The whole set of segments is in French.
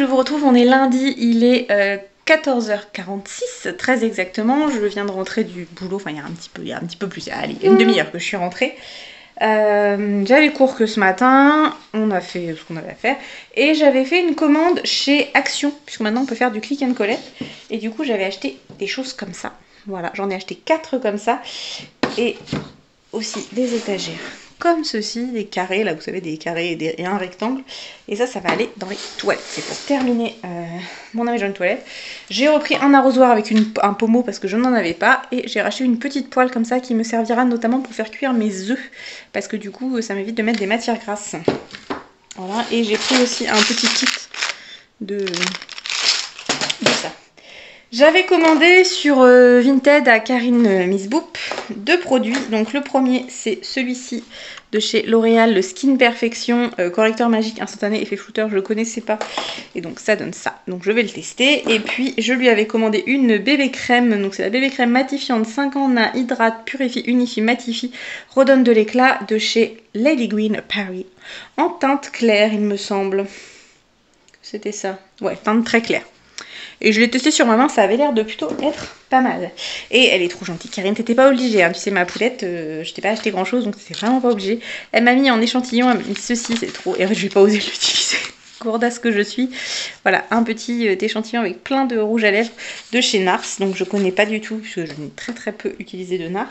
je vous retrouve, on est lundi, il est 14h46 très exactement. Je viens de rentrer du boulot, enfin il y a un petit peu plus, allez, une demi-heure que je suis rentrée. J'avais cours que ce matin, on a fait ce qu'on avait à faire et j'avais fait une commande chez Action puisque maintenant on peut faire du click and collect et du coup j'avais acheté des choses comme ça. Voilà, j'en ai acheté 4 comme ça et aussi des étagères comme ceci, des carrés, là vous savez, des carrés et un rectangle, et ça va aller dans les toilettes. C'est pour terminer mon aménagement de toilette. J'ai repris un arrosoir avec un pommeau parce que je n'en avais pas, et j'ai racheté une petite poêle comme ça qui me servira notamment pour faire cuire mes œufs, parce que du coup ça m'évite de mettre des matières grasses. Voilà, et j'ai pris aussi un petit kit de ça. J'avais commandé sur Vinted à Karine, Miss Boop, 2 produits. Donc le premier, c'est celui-ci de chez L'Oréal, le Skin Perfection, correcteur magique instantané, effet flouteur, je le connaissais pas. Et donc ça donne ça. Donc je vais le tester. Et puis je lui avais commandé une bébé crème. Donc c'est la bébé crème matifiante 5 en 1, hydrate, purifie, unifie, matifie, redonne de l'éclat de chez Lady Green Paris. En teinte claire, il me semble. C'était ça. Ouais, teinte très claire. Et je l'ai testée sur ma main, ça avait l'air de plutôt être pas mal. Et elle est trop gentille. Karine, t'étais pas obligée, hein. Tu sais, ma poulette, je t'ai pas acheté grand chose, donc t'étais vraiment pas obligée. Elle m'a mis en échantillon, elle m'a mis ceci, c'est trop. Et en fait, je vais pas oser l'utiliser. Gourdasse que je suis. Voilà, un petit échantillon avec plein de rouge à lèvres de chez Nars. Donc je connais pas du tout, puisque je n'ai très peu utilisé de Nars.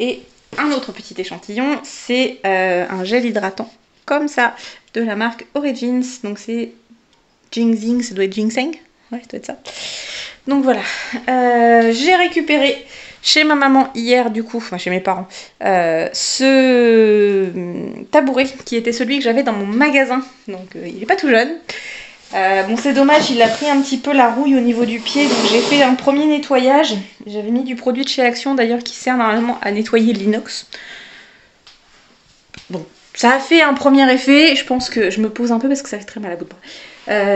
Et un autre petit échantillon, c'est un gel hydratant, comme ça, de la marque Origins. Donc c'est Zing, ça doit être Ginseng. Ouais, ça doit être ça. Donc voilà, j'ai récupéré chez ma maman hier, du coup, enfin chez mes parents, ce tabouret qui était celui que j'avais dans mon magasin. Donc il n'est pas tout jeune. Bon, c'est dommage, il a pris un petit peu la rouille au niveau du pied. Donc j'ai fait un premier nettoyage. J'avais mis du produit de chez Action d'ailleurs qui sert normalement à nettoyer l'inox. Bon, ça a fait un premier effet. Je pense que je me pose un peu parce que ça fait très mal à bout de bras.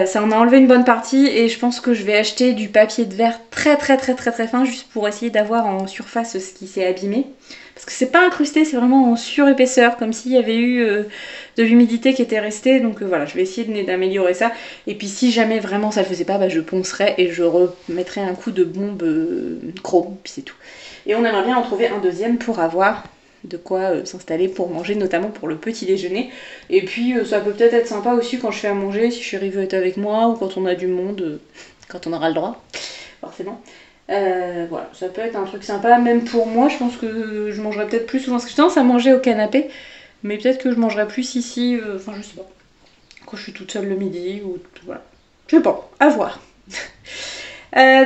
Ça en a enlevé une bonne partie et je pense que je vais acheter du papier de verre très fin juste pour essayer d'avoir en surface ce qui s'est abîmé, parce que c'est pas incrusté, c'est vraiment en surépaisseur, comme s'il y avait eu de l'humidité qui était restée. Donc voilà, je vais essayer d'améliorer ça, et puis si jamais vraiment ça le faisait pas, bah, je poncerai et je remettrai un coup de bombe chrome, puis c'est tout. Et on aimerait bien en trouver un deuxième pour avoir de quoi s'installer pour manger, notamment pour le petit déjeuner. Et puis ça peut peut-être être sympa aussi quand je fais à manger, si chérie veut être avec moi, ou quand on a du monde, quand on aura le droit, forcément. Voilà, ça peut être un truc sympa, même pour moi. Je pense que je mangerai peut-être plus souvent, parce que j'ai tendance à manger au canapé, mais peut-être que je mangerai plus ici, enfin je sais pas, quand je suis toute seule le midi, ou voilà, je sais pas, à voir.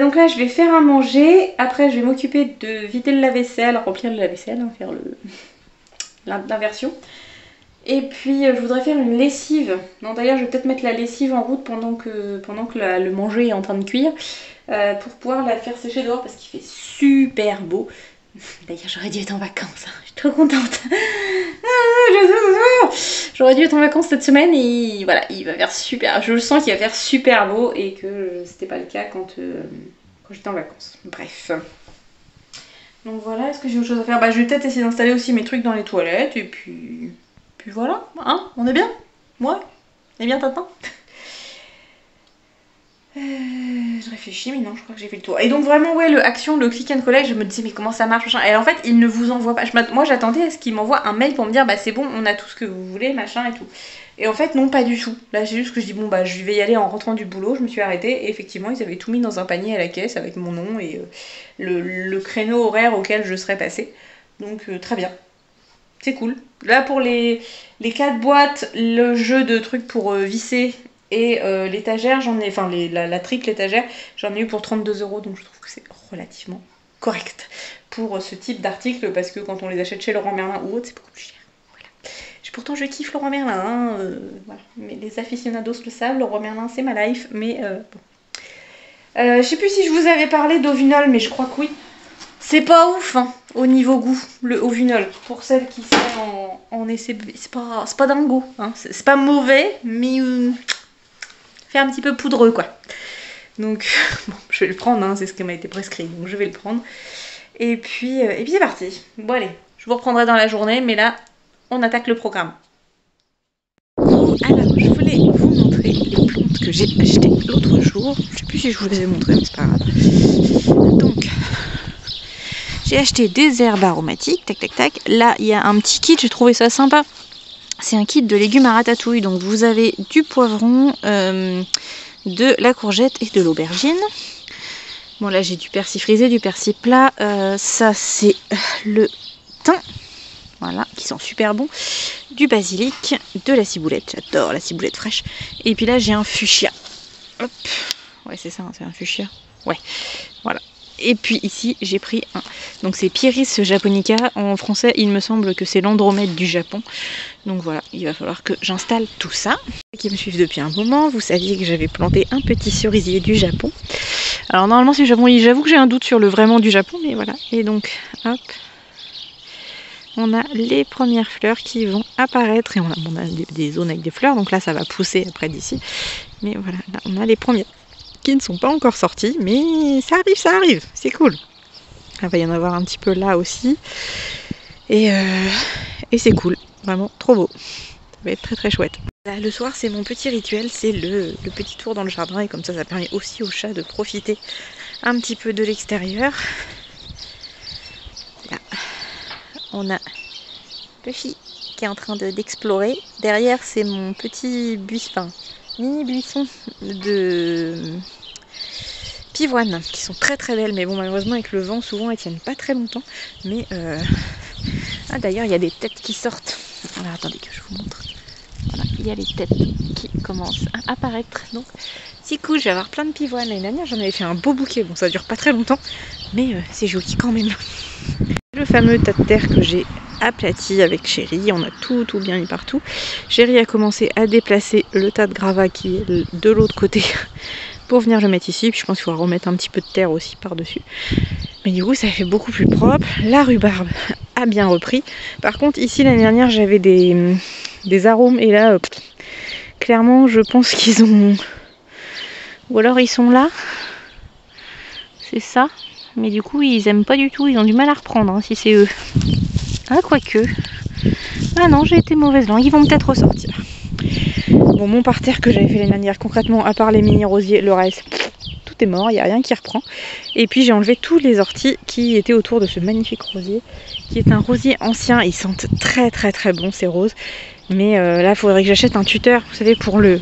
Donc là je vais faire à manger, après je vais m'occuper de vider le lave-vaisselle, remplir le lave-vaisselle, hein, faire l'inversion. Et puis je voudrais faire une lessive. Non, d'ailleurs je vais peut-être mettre la lessive en route pendant que le manger est en train de cuire, pour pouvoir la faire sécher dehors parce qu'il fait super beau. D'ailleurs j'aurais dû être en vacances, hein. Je suis trop contente. J'aurais dû être en vacances cette semaine et voilà, il va faire super, je le sens qu'il va faire super beau et que c'était pas le cas quand j'étais en vacances. Bref. Donc voilà, est-ce que j'ai autre chose à faire? Bah je vais peut-être essayer d'installer aussi mes trucs dans les toilettes et puis voilà, hein, on est bien? Ouais, on est bien, Tintin. Je réfléchis, mais non, je crois que j'ai fait le tour. Et donc vraiment, ouais, le Action, le click and collect, je me disais mais comment ça marche, machin. Et en fait, il ne vous envoie pas. Moi, j'attendais à ce qu'il m'envoie un mail pour me dire bah c'est bon, on a tout ce que vous voulez, machin et tout. Et en fait, non, pas du tout. Là, c'est juste que je dis bon bah je vais y aller en rentrant du boulot. Je me suis arrêtée et effectivement, ils avaient tout mis dans un panier à la caisse avec mon nom et le créneau horaire auquel je serais passée. Donc très bien. C'est cool. Là, pour les 4 boîtes, le jeu de trucs pour visser. Et l'étagère, j'en ai, enfin la triple étagère, j'en ai eu pour 32 €, donc je trouve que c'est relativement correct pour ce type d'article, parce que quand on les achète chez Leroy Merlin ou autre, c'est beaucoup plus cher. Voilà. Pourtant je kiffe Leroy Merlin, hein, voilà. Mais les aficionados le savent, Leroy Merlin c'est ma life, mais bon. Je sais plus si je vous avais parlé d'Ovinol, mais je crois que oui. C'est pas ouf, hein, au niveau goût, le Ovinol. Pour celles qui sont en essai, c'est pas dingo, hein. C'est pas mauvais, mais... fait un petit peu poudreux quoi. Donc bon, je vais le prendre, hein, c'est ce qui m'a été prescrit, donc je vais le prendre. Et puis c'est parti. Bon allez, je vous reprendrai dans la journée, mais là on attaque le programme. Alors je voulais voulais vous montrer les plantes que j'ai achetées l'autre jour. Je ne sais plus si je vous les ai montrées, mais c'est pas grave. Donc, j'ai acheté des herbes aromatiques, tac tac tac. Là, il y a un petit kit, j'ai trouvé ça sympa. C'est un kit de légumes à ratatouille. Donc, vous avez du poivron, de la courgette et de l'aubergine. Bon, là, j'ai du persil frisé, du persil plat. Ça, c'est le thym. Voilà, qui sent super bon. Du basilic, de la ciboulette. J'adore la ciboulette fraîche. Et puis là, j'ai un fuchsia. Hop. Ouais, c'est ça, hein, c'est un fuchsia. Ouais, voilà. Et puis ici, j'ai pris un. Donc, c'est Pieris japonica. En français, il me semble que c'est l'andromède du Japon. Donc voilà, il va falloir que j'installe tout ça. Qui me suivent depuis un moment, vous saviez que j'avais planté un petit cerisier du Japon. Alors, normalement, c'est du Japon. J'avoue que j'ai un doute sur le vraiment du Japon, mais voilà. Et donc, hop. On a les premières fleurs qui vont apparaître et on a des zones avec des fleurs, donc là ça va pousser après d'ici, mais voilà, là on a les premières qui ne sont pas encore sorties, mais ça arrive, c'est cool. Il va y en avoir un petit peu là aussi et c'est cool, vraiment trop beau, ça va être très très chouette. Là, le soir c'est mon petit rituel, c'est le petit tour dans le jardin et comme ça ça permet aussi aux chats de profiter un petit peu de l'extérieur. Là. On a Puffy qui est en train d'explorer. Derrière, c'est mon petit buisson, enfin, mini buisson de pivoines qui sont très très belles. Mais bon, malheureusement, avec le vent, souvent elles tiennent pas très longtemps. Mais ah, d'ailleurs, il y a des têtes qui sortent. Alors, attendez que je vous montre. Voilà, il y a les têtes qui commencent à apparaître. Donc, c'est cool, je vais avoir plein de pivoines. L'année dernière, j'en avais fait un beau bouquet. Bon, ça dure pas très longtemps, mais c'est joli quand même. Le fameux tas de terre que j'ai aplati avec Chérie, on a tout bien mis partout. Chérie a commencé à déplacer le tas de gravats qui est de l'autre côté pour venir le mettre ici. Puis je pense qu'il faudra remettre un petit peu de terre aussi par-dessus. Mais du coup ça fait beaucoup plus propre. La rhubarbe a bien repris. Par contre ici l'année dernière j'avais des arômes et là clairement je pense qu'ils ont... Ou alors ils sont là. C'est ça. Mais du coup ils aiment pas du tout, ils ont du mal à reprendre hein, si c'est eux. Ah quoique. Ah non j'ai été mauvaise langue, ils vont peut-être ressortir. Bon mon parterre que j'avais fait l'année dernière concrètement, à part les mini rosiers, le reste, tout est mort, il n'y a rien qui reprend. Et puis j'ai enlevé tous les orties qui étaient autour de ce magnifique rosier, qui est un rosier ancien, ils sentent très très très bon ces roses. Mais là il faudrait que j'achète un tuteur, vous savez, pour le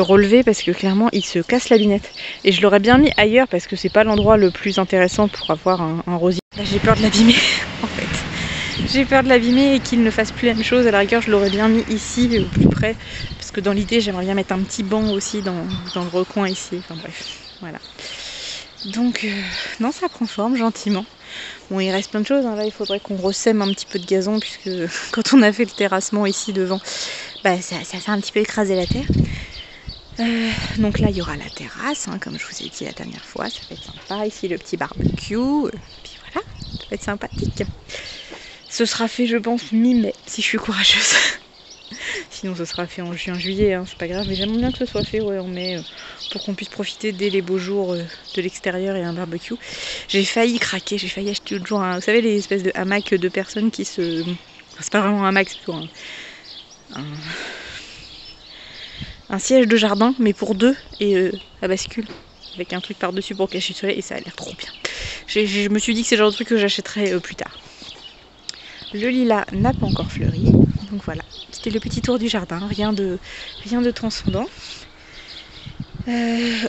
relever parce que clairement il se casse la binette et je l'aurais bien mis ailleurs parce que c'est pas l'endroit le plus intéressant pour avoir un rosier. Là j'ai peur de l'abîmer en fait, j'ai peur de l'abîmer et qu'il ne fasse plus la même chose. À la rigueur je l'aurais bien mis ici au plus près parce que dans l'idée j'aimerais bien mettre un petit banc aussi dans le recoin ici, enfin bref voilà. Donc non ça prend forme gentiment. Bon il reste plein de choses, hein. Là il faudrait qu'on ressème un petit peu de gazon puisque quand on a fait le terrassement ici devant bah, ça fait un petit peu écraser la terre. Donc là il y aura la terrasse hein, comme je vous ai dit la dernière fois, ça va être sympa, ici le petit barbecue, puis voilà, ça va être sympathique. Ce sera fait je pense mi-mai si je suis courageuse. Sinon ce sera fait en juin-juillet, hein, c'est pas grave, mais j'aimerais bien que ce soit fait ouais, en mai pour qu'on puisse profiter dès les beaux jours de l'extérieur et un barbecue. J'ai failli craquer, j'ai failli acheter l'autre jour, hein, vous savez les espèces de hamacs de personnes qui se... Enfin, c'est pas vraiment un hamac, c'est plutôt un siège de jardin mais pour deux et à bascule avec un truc par dessus pour cacher le soleil et ça a l'air trop bien. Je me suis dit que c'est le genre de truc que j'achèterais plus tard. Le lilas n'a pas encore fleuri donc voilà, c'était le petit tour du jardin, rien de transcendant.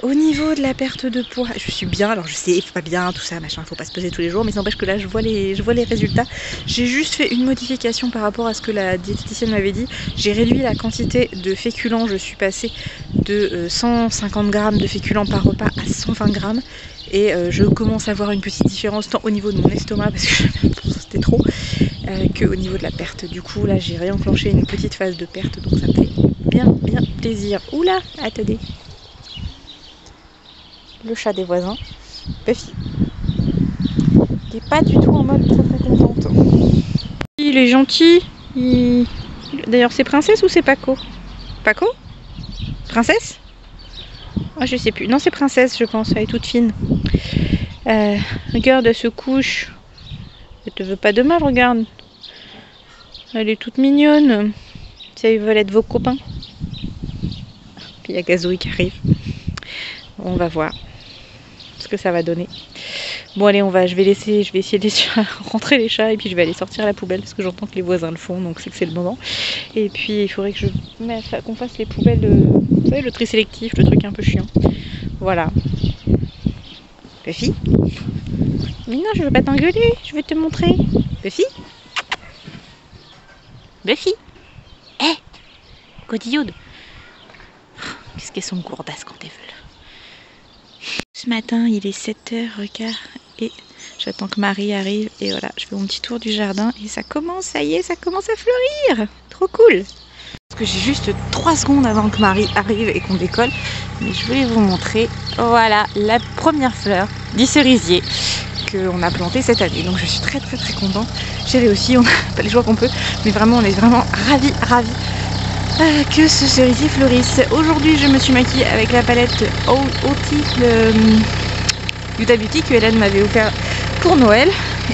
Au niveau de la perte de poids je suis bien, alors je sais pas bien tout ça machin, faut pas se peser tous les jours mais ça n'empêche que là je vois les résultats. J'ai juste fait une modification par rapport à ce que la diététicienne m'avait dit, j'ai réduit la quantité de féculents, je suis passée de 150 grammes de féculents par repas à 120 grammes et je commence à voir une petite différence tant au niveau de mon estomac parce que c'était trop que au niveau de la perte. Du coup là j'ai réenclenché une petite phase de perte donc ça me fait bien plaisir. Oula attendez. Le chat des voisins, Buffy, qui n'est pas du tout en mode très contente. Il est gentil. D'ailleurs, c'est Princesse ou c'est Paco? Paco? Princesse? Oh, je sais plus. Non, c'est Princesse, je pense. Elle est toute fine. Regarde, elle se couche. Elle te veut pas de mal, regarde. Elle est toute mignonne. Ça, ils veulent être vos copains. Puis il y a Gazouille qui arrive. On va voir ce que ça va donner. Bon allez, je vais essayer de rentrer les chats et puis je vais aller sortir à la poubelle parce que j'entends que les voisins le font, donc c'est que c'est le moment. Et puis il faudrait que qu'on fasse les poubelles, vous savez, le tri sélectif, le truc un peu chiant. Voilà. Puffy? Mais non, je veux pas t'engueuler, je veux te montrer. Puffy? Buffy? Eh hey, Cotillaude. Qu'est-ce qu'elles sont gourdasses quand elles veulent. Ce matin, il est 7h15 et j'attends que Marie arrive. Et voilà, je fais mon petit tour du jardin et ça commence, ça y est, ça commence à fleurir. Trop cool. Parce que j'ai juste 3 secondes avant que Marie arrive et qu'on décolle. Mais je voulais vous montrer, voilà, la première fleur du cerisier qu'on a planté cette année. Donc je suis très très très contente. J'ai réussi, on n'a pas les joies qu'on peut, mais vraiment on est vraiment ravis que ce cerisier fleurisse. Aujourd'hui je me suis maquillée avec la palette Otis Utah Beauty que Hélène m'avait offert pour Noël.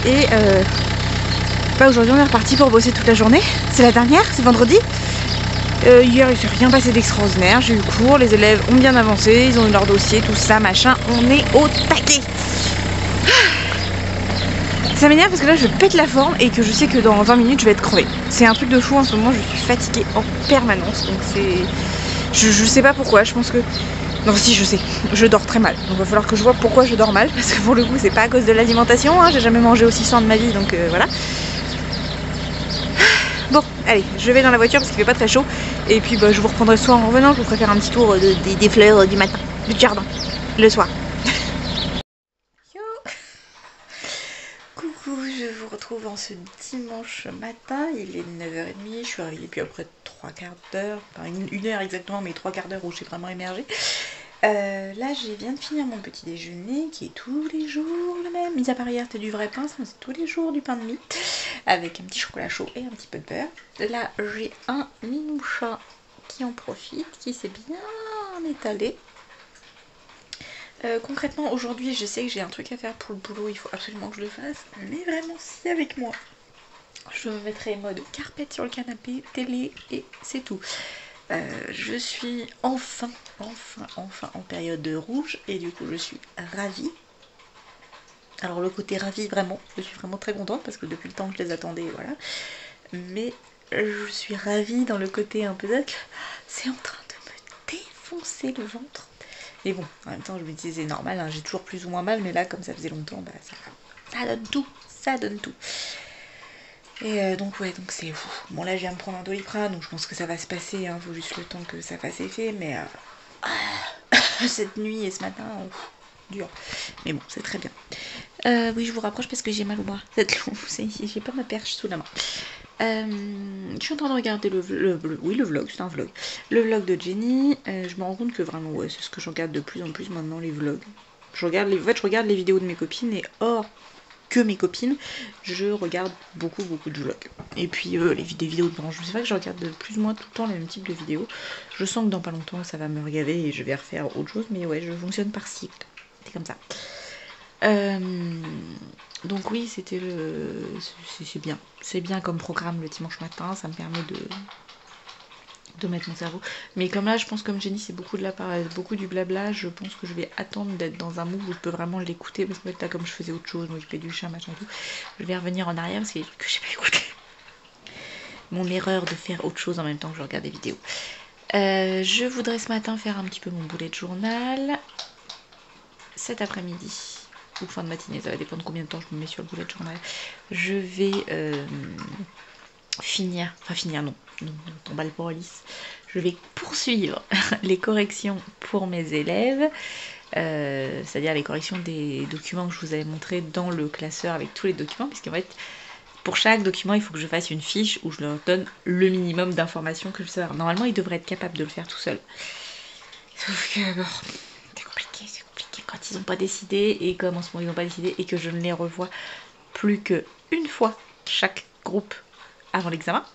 Et bah, aujourd'hui on est reparti pour bosser toute la journée. C'est la dernière, c'est vendredi. Hier il ne s'est rien passé d'extraordinaire, j'ai eu cours, les élèves ont bien avancé, ils ont eu leur dossier, tout ça, machin, on est au taquet. Ça m'énerve parce que là je pète la forme et que je sais que dans 20 minutes je vais être crevée. C'est un truc de fou en ce moment, je suis fatiguée en permanence, donc c'est... Je sais pas pourquoi, je pense que... Non si, je sais, je dors très mal, donc il va falloir que je vois pourquoi je dors mal, parce que pour le coup c'est pas à cause de l'alimentation, hein. J'ai jamais mangé aussi sain de ma vie, donc voilà. Bon, allez, je vais dans la voiture parce qu'il fait pas très chaud. Et puis bah, je vous reprendrai le soir en revenant. Je vous ferai faire un petit tour des fleurs du matin, du jardin, le soir. Yo. Coucou, je vous retrouve en ce dimanche matin. Il est 9h30, je suis réveillée depuis après 3 quarts d'heure. Enfin une heure exactement, mais 3 quarts d'heure où j'ai vraiment émergé. Là je viens de finir mon petit déjeuner qui est tous les jours le même, mis à part hier c'était du vrai pain, c'est tous les jours du pain de mie avec un petit chocolat chaud et un petit peu de beurre. Là j'ai un minou chat qui en profite, qui s'est bien étalé. Concrètement aujourd'hui je sais que j'ai un truc à faire pour le boulot, il faut absolument que je le fasse, mais vraiment si avec moi je me mettrai mode carpette sur le canapé, télé et c'est tout. Je suis enfin en période de rouge et du coup je suis ravie. Alors le côté ravie vraiment, je suis vraiment très contente parce que depuis le temps que je les attendais, voilà. Mais je suis ravie dans le côté un peu d'être, c'est en train de me défoncer le ventre. Et bon, en même temps je me disais c'est normal, hein, j'ai toujours plus ou moins mal, mais là comme ça faisait longtemps, bah, ça donne tout, ça donne tout. Et donc ouais, donc c'est fou. Bon là je viens de prendre un Doliprane, donc je pense que ça va se passer, hein, faut juste le temps que ça fasse effet, mais cette nuit et ce matin, dur. Mais bon, c'est très bien. Oui, je vous rapproche parce que j'ai mal au bras. J'ai pas ma perche sous la main. Je suis en train de regarder le vlog, c'est un vlog. Le vlog de Jenny, je me rends compte que vraiment, ouais, c'est ce que je regarde de plus en plus maintenant, les vlogs. En fait, je regarde les vidéos de mes copines et hors... que mes copines, je regarde beaucoup de vlogs. Et puis des vidéos de branche, c'est vrai que je regarde plus ou moins tout le temps les mêmes types de vidéos. Je sens que dans pas longtemps ça va me regaver et je vais refaire autre chose, mais ouais, je fonctionne par cycle. C'est comme ça. Donc oui, c'était le... C'est bien. C'est bien comme programme le dimanche matin, ça me permet de mettre mon cerveau. Mais comme là, je pense comme Jenny, c'est beaucoup de la paresse, beaucoup du blabla, je pense que je vais attendre d'être dans un mood où je peux vraiment l'écouter, parce que là, comme je faisais autre chose, moi je fais du chat, machin et tout, je vais revenir en arrière, parce qu'il y a des trucs que j'ai pas écouté. Mon erreur de faire autre chose en même temps que je regarde des vidéos. Je voudrais ce matin faire un petit peu mon bullet journal. Cet après-midi, ou fin de matinée, ça va dépendre combien de temps je me mets sur le bullet journal. Je vais... on va le voir au lisse. Je vais poursuivre les corrections pour mes élèves, c'est-à-dire les corrections des documents que je vous avais montrés dans le classeur avec tous les documents, puisqu'en fait, pour chaque document, il faut que je fasse une fiche où je leur donne le minimum d'informations que je sais. Normalement, ils devraient être capables de le faire tout seuls. Sauf que, bon, c'est compliqué quand ils n'ont pas décidé, et comme en ce moment, ils n'ont pas décidé, et que je ne les revois plus qu'une fois chaque groupe avant l'examen.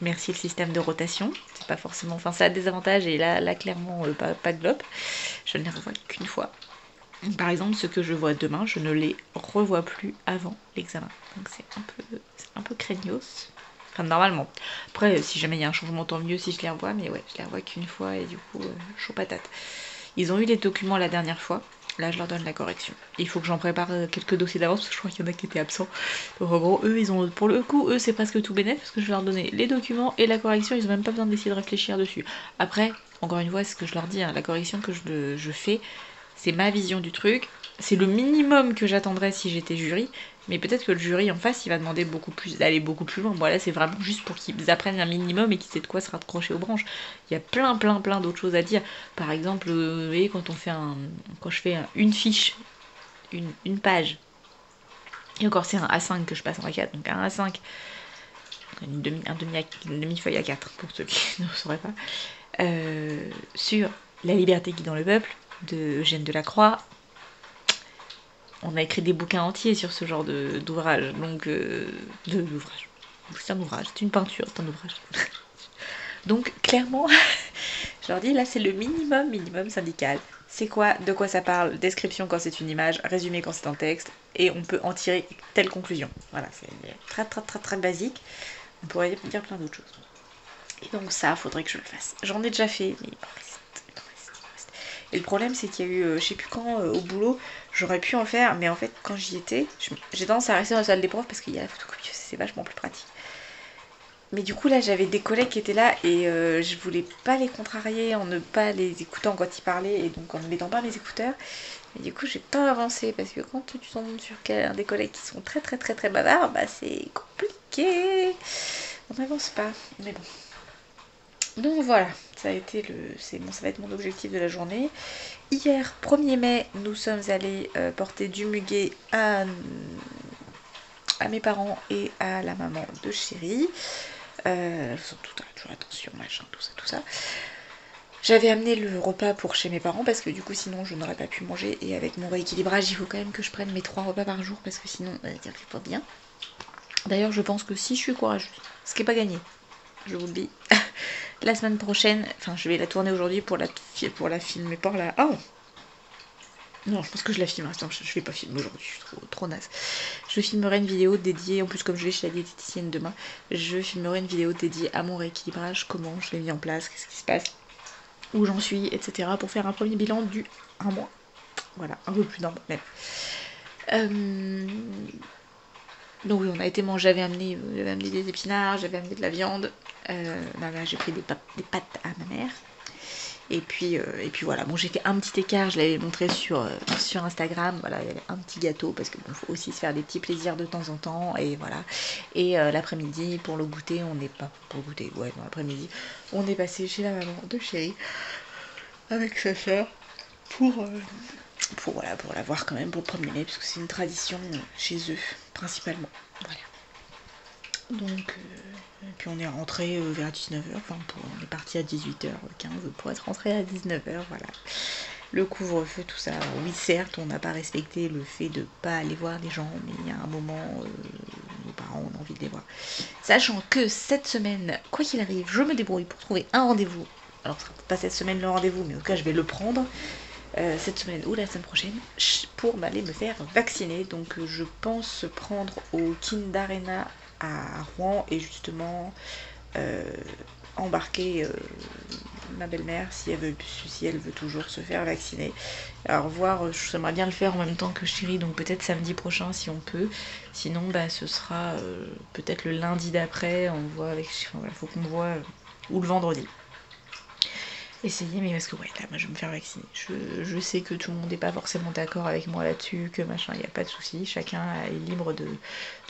Merci le système de rotation, c'est pas forcément, enfin ça a des avantages et là clairement pas de globe. Je ne les revois qu'une fois. Par exemple, ce que je vois demain, je ne les revois plus avant l'examen. Donc c'est un peu craignos. Enfin, normalement. Après, si jamais il y a un changement, tant mieux si je les revois. Mais ouais, je les revois qu'une fois et du coup, chaud patate. Ils ont eu les documents la dernière fois. Là, je leur donne la correction. Il faut que j'en prépare quelques dossiers d'avance parce que je crois qu'il y en a qui étaient absents. Donc, en gros, eux, ils ont pour le coup, eux, c'est presque tout bénéf parce que je vais leur donner les documents et la correction. Ils n'ont même pas besoin d'essayer de réfléchir dessus. Après, encore une fois, ce que je leur dis, hein, la correction que je fais, c'est ma vision du truc. C'est le minimum que j'attendrais si j'étais jury. Mais peut-être que le jury en face, il va demander beaucoup plus, d'aller beaucoup plus loin. Moi, là, c'est vraiment juste pour qu'ils apprennent un minimum et qu'ils aient de quoi se raccrocher aux branches. Il y a plein d'autres choses à dire. Par exemple, vous voyez, quand on fait une fiche, une page, et encore c'est un A5 que je passe en A4, donc un A5, une demi-feuille A4 pour ceux qui ne sauraient pas, sur la liberté guidant le peuple de Eugène Delacroix. On a écrit des bouquins entiers sur ce genre d'ouvrage, donc c'est un ouvrage, c'est une peinture, c'est un ouvrage. Donc clairement, je leur dis là c'est le minimum syndical. C'est quoi, de quoi ça parle, description quand c'est une image, résumé quand c'est un texte, et on peut en tirer telle conclusion. Voilà, c'est très basique, on pourrait dire plein d'autres choses. Et donc ça, faudrait que je le fasse. J'en ai déjà fait, mais... Et le problème, c'est qu'il y a eu, je sais plus quand, au boulot, j'aurais pu en faire, mais en fait, quand j'y étais, j'ai tendance à rester dans la salle des profs parce qu'il y a la photocopieuse, c'est vachement plus pratique. Mais du coup, là, j'avais des collègues qui étaient là et je voulais pas les contrarier en ne pas les écoutant quand ils parlaient et donc en ne mettant pas mes écouteurs. Et du coup, j'ai pas avancé parce que quand tu tombes sur des collègues qui sont très bavards, bah c'est compliqué. On n'avance pas, mais bon. Donc voilà, ça a été ça va être mon objectif de la journée. Hier, 1er mai, nous sommes allés porter du muguet à mes parents et à la maman de chérie. Toujours attention, machin, tout ça. J'avais amené le repas pour chez mes parents parce que du coup sinon je n'aurais pas pu manger. Et avec mon rééquilibrage, il faut quand même que je prenne mes 3 repas par jour parce que sinon ça ne fait pas bien. D'ailleurs, je pense que si je suis courageuse, ce qui n'est pas gagné, je vous le dis... La semaine prochaine, enfin je vais la tourner aujourd'hui pour la filmer par là. Oh non, je pense que je la filme. Attends, je vais pas filmer aujourd'hui, je suis trop naze. Je filmerai une vidéo dédiée, en plus comme je vais chez la diététicienne demain, je filmerai une vidéo dédiée à mon rééquilibrage, comment je l'ai mis en place, qu'est-ce qui se passe, où j'en suis, etc. pour faire un premier bilan du 1 mois. Voilà, un peu plus d'un mois même. Donc oui, on a été manger, j'avais amené des épinards, j'avais amené de la viande. J'ai pris des pâtes à ma mère. Et puis voilà, bon j'ai fait un petit écart, je l'avais montré sur Instagram, voilà, il y avait un petit gâteau parce que bon, faut aussi se faire des petits plaisirs de temps en temps et voilà. Et l'après-midi pour le goûter, l'après-midi, on est passé chez la maman de chérie avec sa soeur pour la voir quand même pour le 1er mai parce que c'est une tradition chez eux principalement. Voilà. Donc, puis on est rentré vers 19h, enfin on est parti à 18h15 pour être rentré à 19h, voilà. Le couvre-feu, tout ça, oui certes, on n'a pas respecté le fait de pas aller voir les gens, mais il y a un moment, nos parents ont envie de les voir. Sachant que cette semaine, quoi qu'il arrive, je me débrouille pour trouver un rendez-vous. Alors, ce sera pas cette semaine le rendez-vous, mais en tout cas, je vais le prendre. Cette semaine ou la semaine prochaine pour aller me faire vacciner. Donc je pense prendre au Kindarena à Rouen et justement embarquer ma belle-mère si elle veut toujours se faire vacciner. Alors voir, j'aimerais bien le faire en même temps que chérie, donc peut-être samedi prochain si on peut. Sinon bah ce sera peut-être le lundi d'après, on voit avec chérie, voilà, faut qu'on voit, ou le vendredi. Essayer, mais parce que ouais, là, moi je vais me faire vacciner. Je sais que tout le monde n'est pas forcément d'accord avec moi là-dessus, que machin, il n'y a pas de souci. Chacun est libre de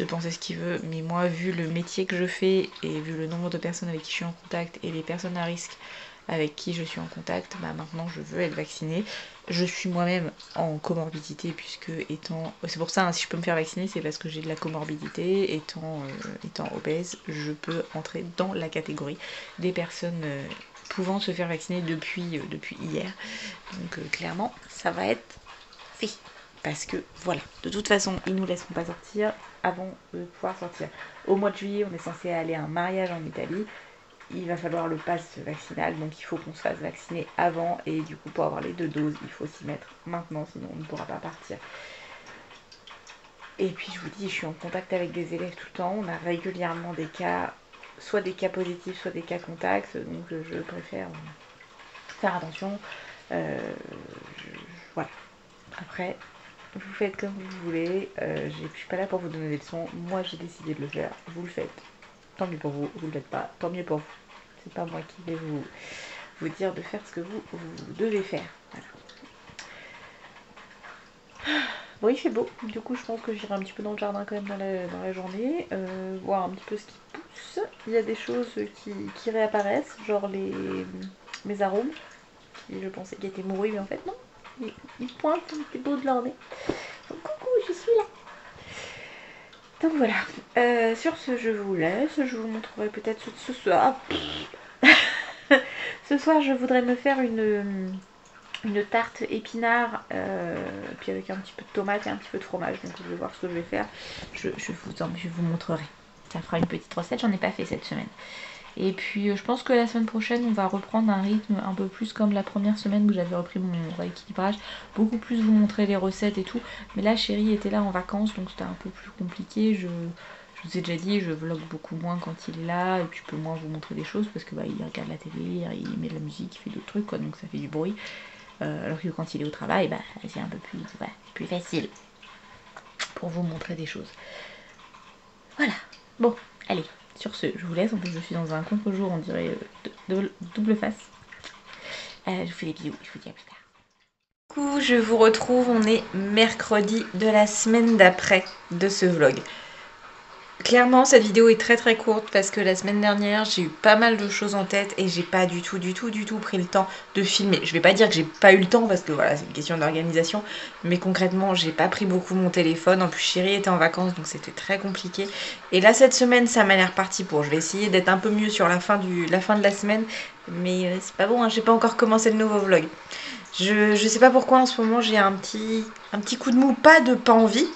penser ce qu'il veut. Mais moi, vu le métier que je fais et vu le nombre de personnes avec qui je suis en contact et les personnes à risque avec qui je suis en contact, bah maintenant je veux être vaccinée. Je suis moi-même en comorbidité puisque étant... C'est pour ça, hein, si je peux me faire vacciner, c'est parce que j'ai de la comorbidité. Étant obèse, je peux entrer dans la catégorie des personnes... pouvant se faire vacciner depuis hier. Donc clairement, ça va être fait. Parce que voilà, de toute façon, ils nous laisseront pas sortir avant de pouvoir sortir. Au mois de juillet, on est censé aller à un mariage en Italie. Il va falloir le pass vaccinal, donc il faut qu'on se fasse vacciner avant. Et du coup, pour avoir les 2 doses, il faut s'y mettre maintenant, sinon on ne pourra pas partir. Et puis je vous dis, je suis en contact avec des élèves tout le temps. On a régulièrement des cas soit des cas positifs, soit des cas contacts, donc je préfère faire attention. Voilà. Après, vous faites comme vous voulez, je suis pas là pour vous donner des leçons, moi j'ai décidé de le faire, vous le faites, tant mieux pour vous, vous le faites pas, tant mieux pour vous. C'est pas moi qui vais vous dire de faire ce que vous devez faire. Voilà. Bon, il fait beau, du coup je pense que j'irai un petit peu dans le jardin quand même dans la journée, voir un petit peu ce qui pousse. Il y a des choses qui réapparaissent, genre mes arômes, qui je pensais qu'ils étaient mourus, mais en fait non, ils pointent un petit bout de leur nez. Donc coucou, je suis là. Donc voilà, sur ce je vous laisse, je vous montrerai peut-être ce soir. Ce soir je voudrais me faire une tarte épinard, puis avec un petit peu de tomate et un petit peu de fromage. Donc je vais voir ce que je vais faire, je vous montrerai. Ça fera une petite recette, j'en ai pas fait cette semaine. Et puis je pense que la semaine prochaine on va reprendre un rythme un peu plus comme la première semaine où j'avais repris mon rééquilibrage, beaucoup plus vous montrer les recettes et tout, mais là chérie était là en vacances donc c'était un peu plus compliqué, je vous ai déjà dit je vlog beaucoup moins quand il est là et puis je peux moins vous montrer des choses parce que bah, il regarde la télé, il met de la musique, il fait d'autres trucs quoi, donc ça fait du bruit, alors que quand il est au travail bah, c'est un peu plus, voilà, plus facile pour vous montrer des choses. Voilà, bon allez. Sur ce, je vous laisse, en plus je suis dans un contre-jour, on dirait double face. Je vous fais des bisous, je vous dis à plus tard. Du coup, je vous retrouve, on est mercredi de la semaine d'après de ce vlog. Clairement, cette vidéo est très très courte parce que la semaine dernière, j'ai eu pas mal de choses en tête et j'ai pas du tout pris le temps de filmer. Je vais pas dire que j'ai pas eu le temps parce que voilà, c'est une question d'organisation, mais concrètement, j'ai pas pris beaucoup mon téléphone. En plus, chérie était en vacances, donc c'était très compliqué. Et là, cette semaine, ça m'a l'air parti pour. Je vais essayer d'être un peu mieux sur la fin de la semaine, mais c'est pas bon, hein, j'ai pas encore commencé le nouveau vlog. Je sais pas pourquoi en ce moment, j'ai un petit coup de mou, pas envie.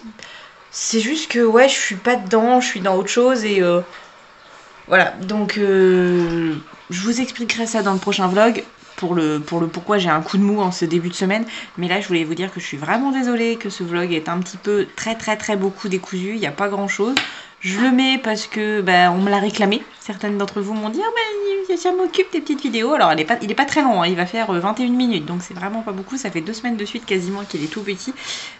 C'est juste que ouais, je suis pas dedans, je suis dans autre chose et voilà. Donc je vous expliquerai ça dans le prochain vlog pour le pourquoi j'ai un coup de mou en ce début de semaine. Mais là je voulais vous dire que je suis vraiment désolée que ce vlog est un petit peu très beaucoup décousu, il n'y a pas grand chose. Je le mets parce que bah, on me l'a réclamé, certaines d'entre vous m'ont dit oh, mais ça m'occupe tes petites vidéos. Alors il est pas très long, hein. Il va faire 21 minutes donc c'est vraiment pas beaucoup, ça fait 2 semaines de suite quasiment qu'il est tout petit.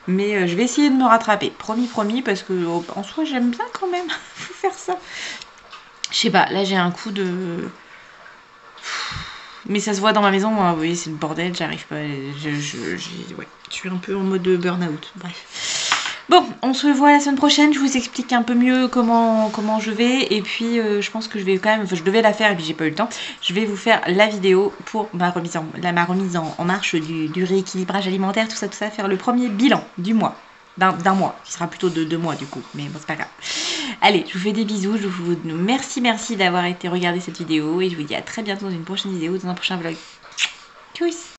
Mais je vais essayer de me rattraper, promis parce que oh, en soi j'aime bien quand même faire ça. Je sais pas, là j'ai un coup de... Mais ça se voit dans ma maison, hein. Vous voyez c'est le bordel, j'arrive pas, ouais. Je suis un peu en mode burn-out, bref. Bon, on se voit la semaine prochaine, je vous explique un peu mieux comment je vais et puis je pense que je vais quand même, enfin, je devais la faire et puis j'ai pas eu le temps, je vais vous faire la vidéo pour ma remise en marche du rééquilibrage alimentaire, tout ça, faire le premier bilan du mois, d'un mois, qui sera plutôt de 2 mois du coup, mais bon c'est pas grave. Allez, je vous fais des bisous, je vous merci d'avoir été regarder cette vidéo et je vous dis à très bientôt dans une prochaine vidéo, dans un prochain vlog. Tchuss.